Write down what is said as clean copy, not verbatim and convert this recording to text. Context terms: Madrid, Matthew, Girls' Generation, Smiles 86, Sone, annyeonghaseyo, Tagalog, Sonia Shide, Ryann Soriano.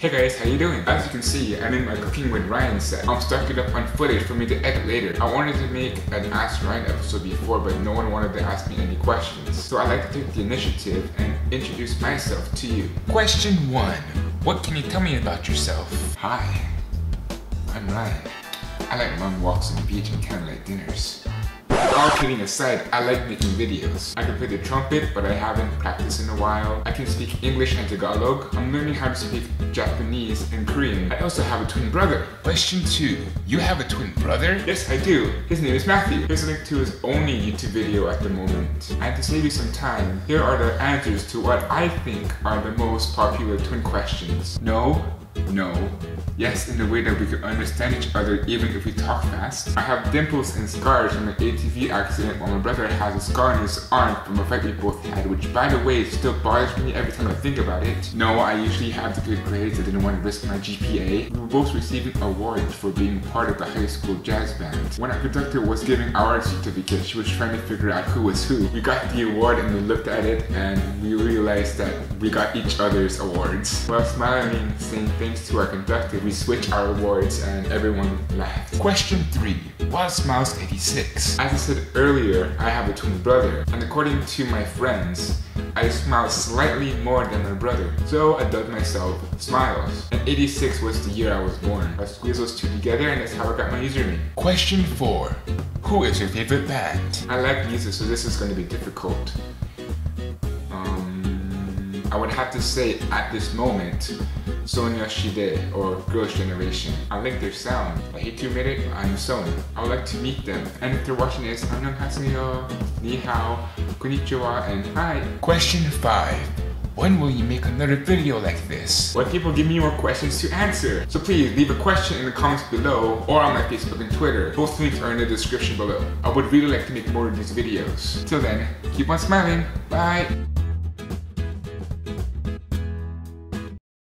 Hey guys, how you doing? As you can see, I'm in my Cooking with Ryan set. I'm stocking up on footage for me to edit later. I wanted to make an Ask Ryan episode before, but no one wanted to ask me any questions. So I'd like to take the initiative and introduce myself to you. Question 1. What can you tell me about yourself? Hi, I'm Ryan. I like long walks on the beach and candlelight dinners. All kidding aside, I like making videos. I can play the trumpet, but I haven't practiced in a while. I can speak English and Tagalog. I'm learning how to speak Japanese and Korean. I also have a twin brother. Question 2. You have a twin brother? Yes, I do. His name is Matthew. Here's a link to his only YouTube video at the moment. And to save you some time, here are the answers to what I think are the most popular twin questions. No. No. Yes, in the way that we could understand each other even if we talk fast. I have dimples and scars from an ATV accident, while my brother has a scar on his arm from a fight we both had, which by the way still bothers me every time I think about it. No, I usually have the good grades. I didn't want to risk my GPA. We were both receiving awards for being part of the high school jazz band. When our conductor was giving our certificate, she was trying to figure out who was who. We got the award and we looked at it and we realized that we got each other's awards. While smiling, saying things to our conductor, we switched our awards and everyone laughed. Question 3. Why Smiles 86? As I said earlier, I have a twin brother, and according to my friends, I smile slightly more than my brother, so I dubbed myself Smiles. And 86 was the year I was born. I squeezed those two together and that's how I got my username. Question 4. Who is your favorite band? I like music, so this is going to be difficult. I would have to say at this moment, Sonia Shide or Girls' Generation. I like their sound. I hate to admit it, I'm Sone. I would like to meet them. And if they're watching this, annyeonghaseyo, ni hao, konnichiwa, and hi. Question 5. When will you make another video like this? Well, people give me more questions to answer. So please leave a question in the comments below or on my Facebook and Twitter. Both links are in the description below. I would really like to make more of these videos. Till then, keep on smiling. Bye.